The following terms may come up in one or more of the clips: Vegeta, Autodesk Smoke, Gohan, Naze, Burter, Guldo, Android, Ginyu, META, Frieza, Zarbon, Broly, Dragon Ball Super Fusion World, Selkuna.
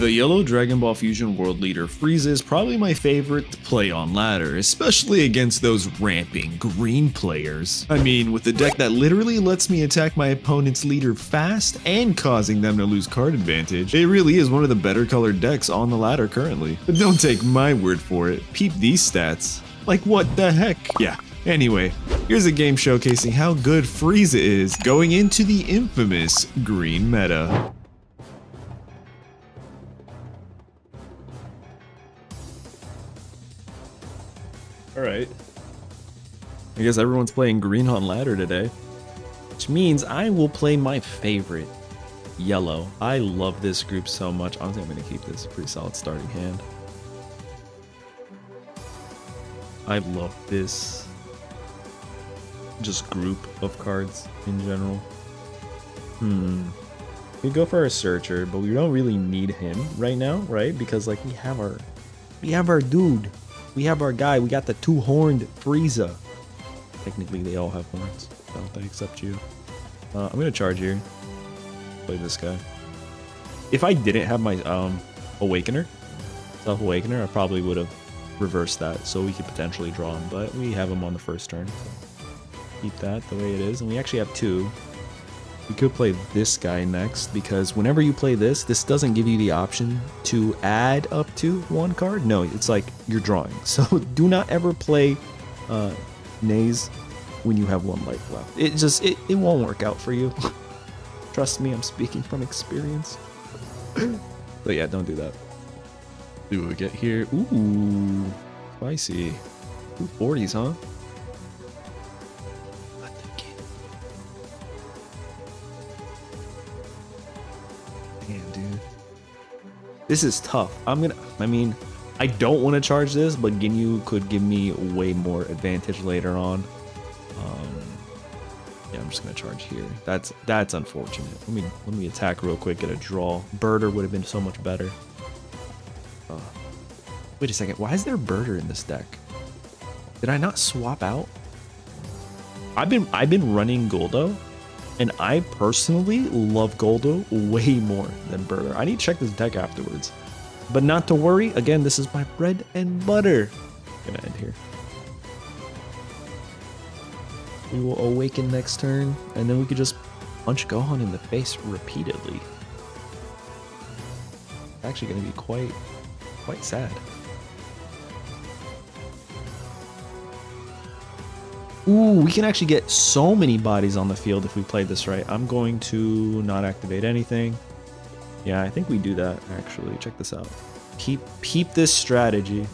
The yellow Dragon Ball Fusion World leader Frieza is probably my favorite to play on ladder, especially against those ramping green players. I mean, with a deck that literally lets me attack my opponent's leader fast and causing them to lose card advantage, it really is one of the better colored decks on the ladder currently. But don't take my word for it, peep these stats. Like what the heck? Yeah, anyway. Here's a game showcasing how good Frieza is going into the infamous green meta. Alright. I guess everyone's playing green on ladder today. Which means I will play my favorite, yellow. I love this group so much. Honestly, I'm going to keep this a pretty solid starting hand. I love this. Just group of cards in general. We go for our Searcher, but we don't really need him right now, right? Because like we have our dude, we have our guy, we got the two-horned Frieza. Technically, they all have horns, don't they? Except you. I'm gonna charge here. Play this guy. If I didn't have my Awakener, self-awakener, I probably would have reversed that, so we could potentially draw him. But we have him on the first turn. So. Keep that the way it is, and we actually have two. We could play this guy next, because whenever you play this, this doesn't give you the option to add up to one card. No, it's like you're drawing. So do not ever play Naze when you have one life left. It just, it won't work out for you. Trust me, I'm speaking from experience. But yeah, don't do that. See what we get here. Ooh, spicy. 240s, huh? This is tough. I don't want to charge this, but Ginyu could give me way more advantage later on. Yeah, I'm just gonna charge here. That's unfortunate. Let me attack real quick, get a draw. Burter would have been so much better. Wait a second, why is there Burter in this deck? Did I not swap out? I've been running Guldo. And I personally love Guldo way more than Burter. I need to check this deck afterwards. But not to worry, again, this is my bread and butter. I'm gonna end here. We will awaken next turn, and then we could just punch Gohan in the face repeatedly. It's actually gonna be quite sad. Ooh, we can actually get so many bodies on the field if we play this right. I'm going to not activate anything. Yeah, I think we do that, actually. Check this out. Keep this strategy.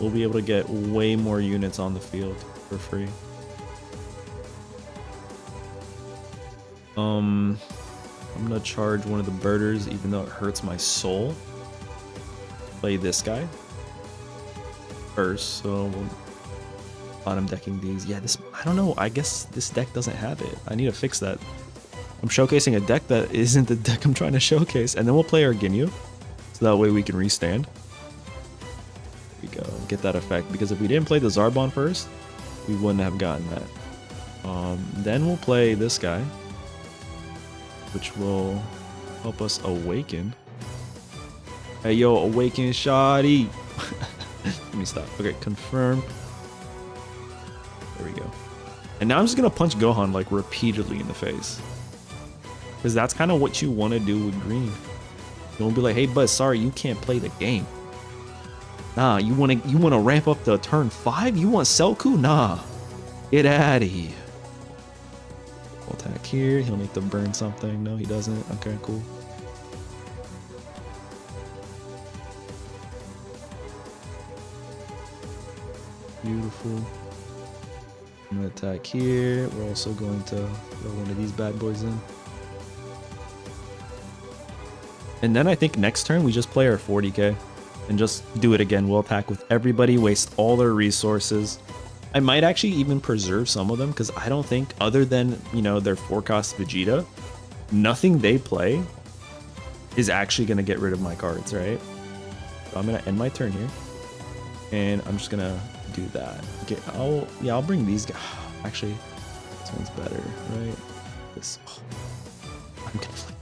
We'll be able to get way more units on the field for free. I'm going to charge one of the birders, even though it hurts my soul. Play this guy first, so we'll... Bottom decking these. Yeah, this, I don't know, I guess this deck doesn't have it. I need to fix that. I'm showcasing a deck that isn't the deck I'm trying to showcase, and then we'll play our Ginyu, so that way we can restand. There we go, get that effect, because if we didn't play the Zarbon first, we wouldn't have gotten that. Then we'll play this guy, which will help us awaken. Hey yo, awaken shoddy! Let me stop. Okay, confirm. There we go. And now I'm just going to punch Gohan like repeatedly in the face. Because that's kind of what you want to do with green. Don't be like, hey bud, sorry, you can't play the game. Nah, you want to ramp up to turn 5? You want Selku? Nah. Get out of here. We'll attack here. He'll make them burn something. No, he doesn't. Okay, cool. Beautiful. I'm gonna attack here. We're also going to throw one of these bad boys in. And then I think next turn we just play our 40k and just do it again. We'll attack with everybody, waste all their resources. I might actually even preserve some of them because I don't think, other than, you know, their 4-cost Vegeta, nothing they play is actually gonna get rid of my cards, right? So I'm gonna end my turn here. And I'm just gonna do that. Okay, I'll bring these guys. Actually, this one's better, right? This, I'm conflicted.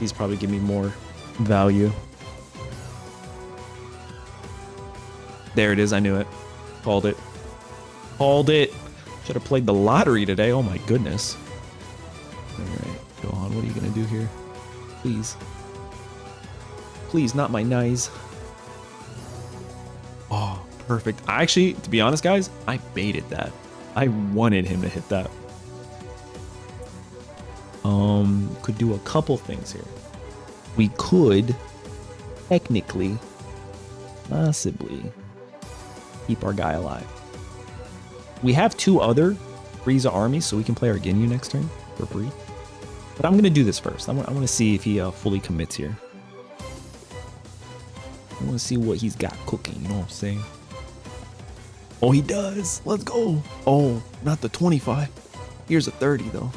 These probably give me more value. There it is. I knew it. Called it. Called it. Should have played the lottery today. Oh my goodness. All right, Gohan, what are you going to do here? Please. Please, not my Naze. Oh, perfect. I actually, to be honest, guys, I baited that. I wanted him to hit that. Could do a couple things here. We could technically possibly keep our guy alive. We have two other Frieza armies, so we can play our Ginyu next turn for free. But I'm going to do this first. I want to see if he fully commits here. I want to see what he's got cooking, you know what I'm saying? Oh, he does. Let's go. Oh, not the 25. Here's a 30, though.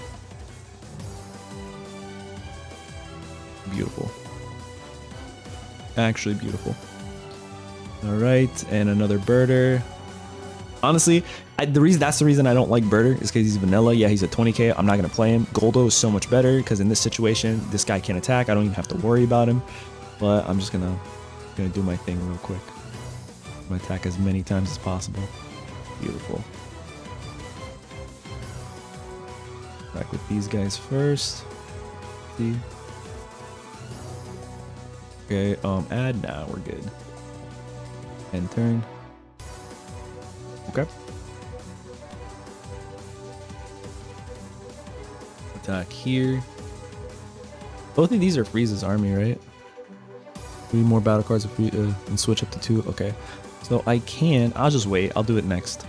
Beautiful. Actually beautiful. All right, and another Burter. Honestly, the reason I don't like Burter is because he's vanilla. Yeah, he's a 20k. I'm not going to play him. Guldo is so much better because in this situation, this guy can attack. I don't even have to worry about him. But I'm just gonna do my thing real quick. I'm gonna attack as many times as possible. Beautiful. Back with these guys first. See. Okay, add now, we're good. End turn. Okay. Attack here. Both of these are Frieza's army, right? Three more battle cards if we and switch up to two. Okay. So I'll just wait. I'll do it next.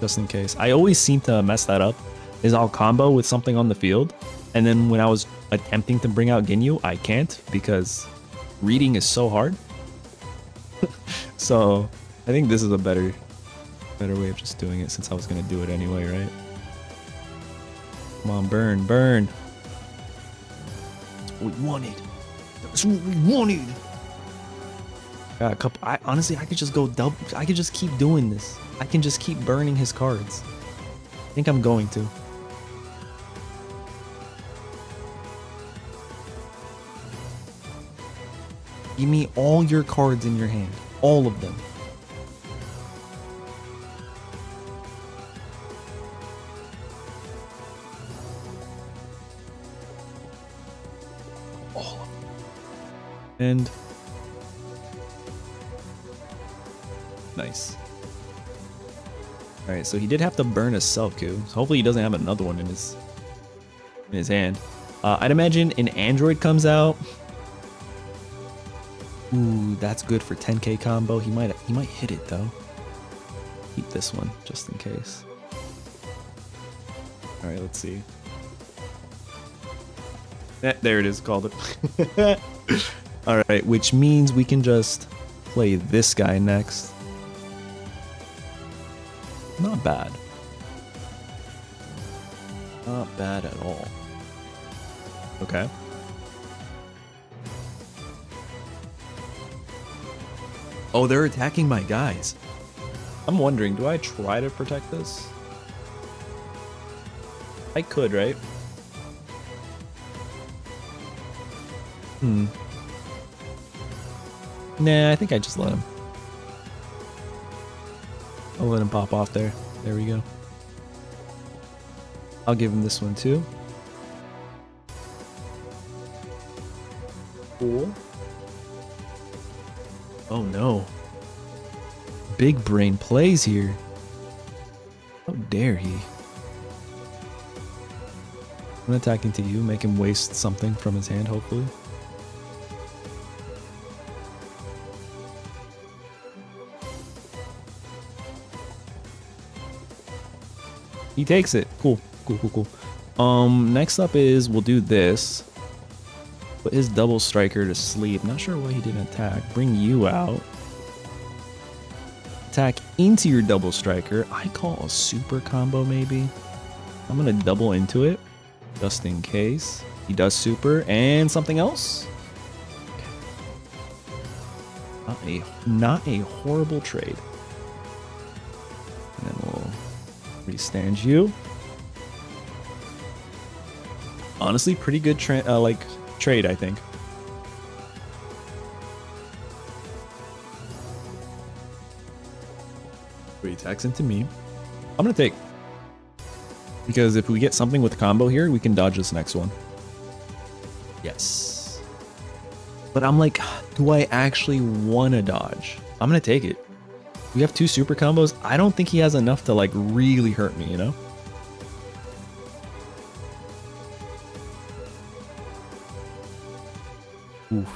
Just in case. I always seem to mess that up. Is I'll combo with something on the field. And then when I was attempting to bring out Ginyu, I can't because reading is so hard. So I think this is a better way of just doing it since I was gonna do it anyway, right? Come on, burn, burn. That's what we wanted. That's what we wanted. Got a couple. Honestly, I could just go double. I could just keep doing this. I can just keep burning his cards. I think I'm going to. Give me all your cards in your hand. All of them. All of them. And... nice. Alright, so he did have to burn a Selku. So hopefully he doesn't have another one in his hand. I'd imagine an Android comes out. Ooh, that's good for 10k combo. He might hit it though. Keep this one just in case. All right, let's see. There it is. Called it. All right, which means we can just play this guy next. Not bad. Not bad at all. Okay. Oh, they're attacking my guys. I'm wondering, do I try to protect this? I could, right? Hmm. Nah, I think I just let him. I'll let him pop off there. There we go. I'll give him this one too. Cool. Oh no. Big brain plays here. How dare he? I'm gonna attack into you, make him waste something from his hand, hopefully. He takes it. Cool. Cool, cool, cool. Next up is we'll do this. Put his double striker to sleep. Not sure why he didn't attack. Bring you out. Attack into your double striker. I call a super combo maybe. I'm gonna double into it just in case. He does super and something else. Okay. Not a horrible trade. And then we'll restand you. Honestly, pretty good trade, I think. where he attacks into me. I'm going to take. Because if we get something with combo here, we can dodge this next one. Yes. But I'm like, do I actually want to dodge? I'm going to take it. We have two super combos. I don't think he has enough to like really hurt me, you know? Oof.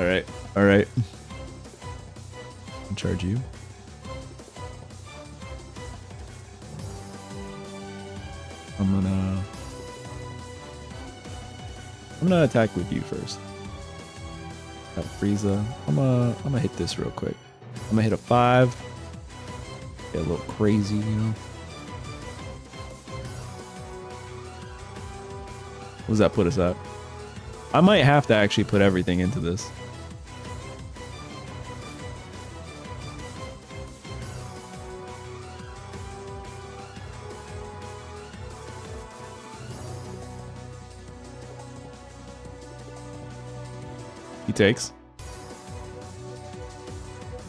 Alright, alright. I'll charge you. I'm gonna attack with you first. Got Frieza. I'm gonna hit this real quick. I'm gonna hit a 5. Get a little crazy, you know. What does that put us at? I might have to actually put everything into this. He takes.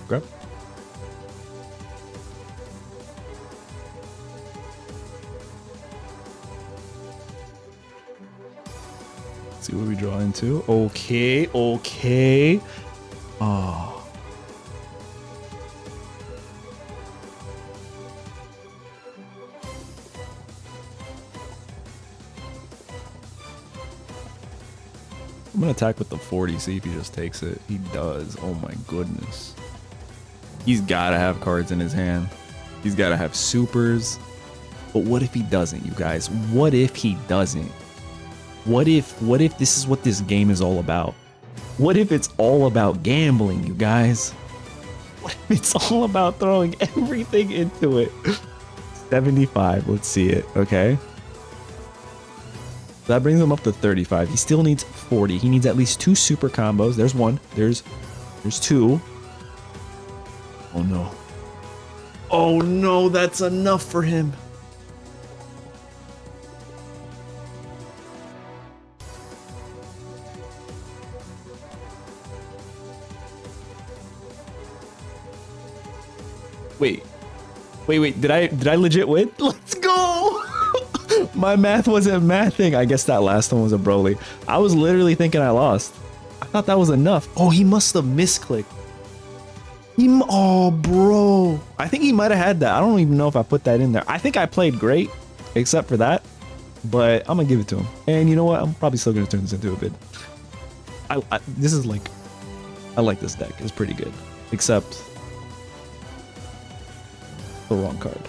Grab. See what we draw into. Okay, okay. Oh. I'm gonna attack with the 40, see if he just takes it. He does. Oh my goodness. He's gotta have cards in his hand. He's gotta have supers. But what if he doesn't, you guys? What if he doesn't? What if this is what this game is all about? What if it's all about gambling, you guys? What if it's all about throwing everything into it? 75, let's see it, okay? That brings him up to 35. He still needs 40. He needs at least 2 super combos. There's one. There's 2. Oh no. Oh no, that's enough for him. Wait, did I legit win? Let's go! My math wasn't mathing. I guess that last one was a Broly. I was literally thinking I lost. I thought that was enough. Oh, he must have misclicked. Oh, bro. I think he might have had that. I don't even know if I put that in there. I think I played great, except for that. But I'm gonna give it to him. And you know what? I'm probably still gonna turn this into a bid. This is like... I like this deck. It's pretty good. Except... the wrong card.